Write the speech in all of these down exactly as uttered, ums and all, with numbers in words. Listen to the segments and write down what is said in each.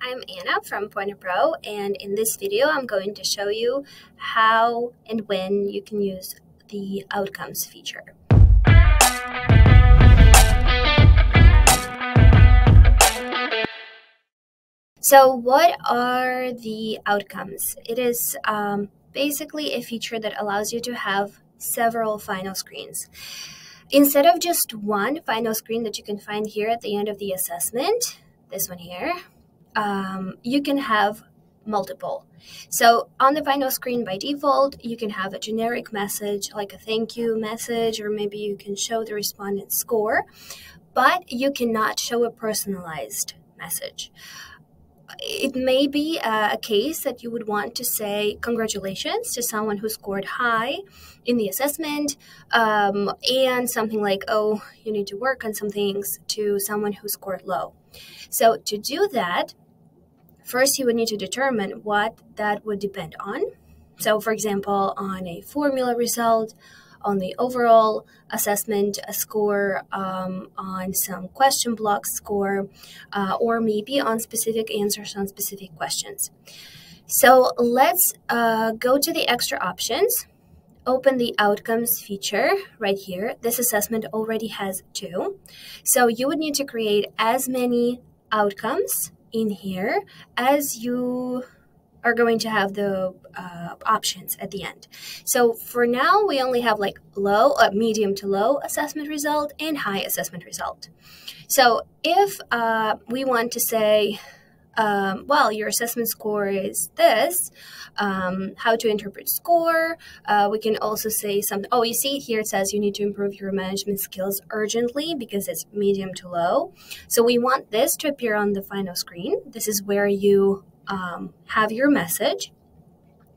Hi, I'm Anna from PointerPro, and in this video I'm going to show you how and when you can use the Outcomes feature. So what are the outcomes? It is um, basically a feature that allows you to have several final screens. Instead of just one final screen that you can find here at the end of the assessment, this one here, um, you can have multiple. So on the final screen by default, you can have a generic message like a thank you message, or maybe you can show the respondent's score, but you cannot show a personalized message. It may be a case that you would want to say congratulations to someone who scored high in the assessment, um, and something like, oh, you need to work on some things, to someone who scored low. So to do that, first you would need to determine what that would depend on. So for example, on a formula result, on the overall assessment score, um, on some question block score, uh, or maybe on specific answers on specific questions. So let's uh, go to the extra options, open the outcomes feature right here. This assessment already has two. So you would need to create as many outcomes in here as you are going to have the uh, options at the end. So for now, we only have like low, uh, medium to low assessment result and high assessment result. So if uh, we want to say, um, well, your assessment score is this, um, how to interpret score, uh, we can also say something, oh, you see here it says you need to improve your management skills urgently because it's medium to low. So we want this to appear on the final screen. This is where you Um, have your message.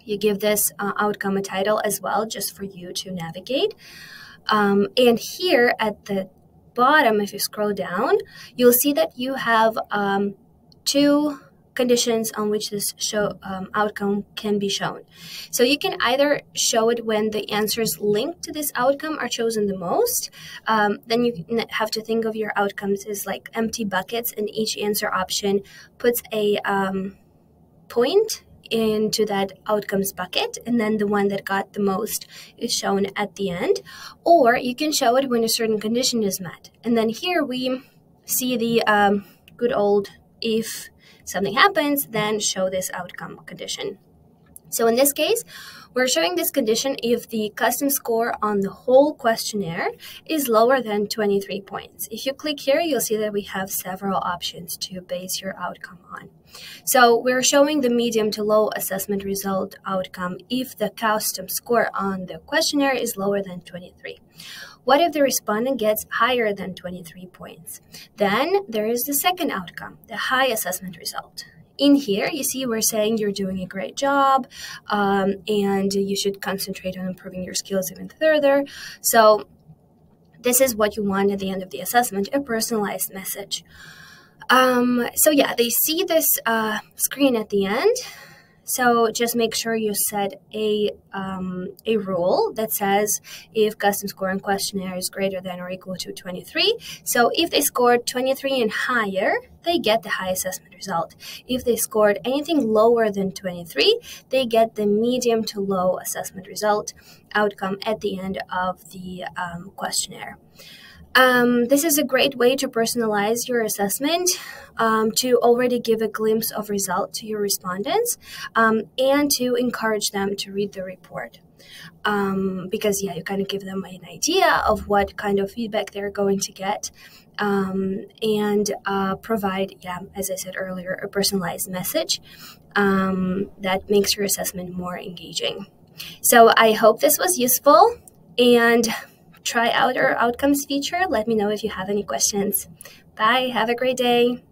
You give this uh, outcome a title as well, just for you to navigate. Um, and here at the bottom, if you scroll down, you'll see that you have um, two conditions on which this show um, outcome can be shown. So you can either show it when the answers linked to this outcome are chosen the most. Um, then you have to think of your outcomes as like empty buckets, and each answer option puts a um, point into that outcomes bucket, and then the one that got the most is shown at the end. Or you can show it when a certain condition is met, and then here we see the um, good old if something happens, then show this outcome condition. So in this case, we're showing this condition if the custom score on the whole questionnaire is lower than twenty-three points. If you click here, you'll see that we have several options to base your outcome on. So we're showing the medium to low assessment result outcome if the custom score on the questionnaire is lower than twenty-three. What if the respondent gets higher than twenty-three points? Then there is the second outcome, the high assessment result. In here, you see we're saying you're doing a great job, um, and you should concentrate on improving your skills even further. So this is what you want at the end of the assessment, a personalized message. Um, so yeah, they see this uh, screen at the end. So just make sure you set a, um, a rule that says if custom score on questionnaire is greater than or equal to twenty-three. So if they scored twenty-three and higher, they get the high assessment result. If they scored anything lower than twenty-three, they get the medium to low assessment result outcome at the end of the um, questionnaire. Um, this is a great way to personalize your assessment, um, to already give a glimpse of result to your respondents, um, and to encourage them to read the report. Um, because, yeah, you kind of give them an idea of what kind of feedback they're going to get, um, and uh, provide, yeah, as I said earlier, a personalized message um, that makes your assessment more engaging. So I hope this was useful, and try out our outcomes feature. Let me know if you have any questions. Bye. Have a great day.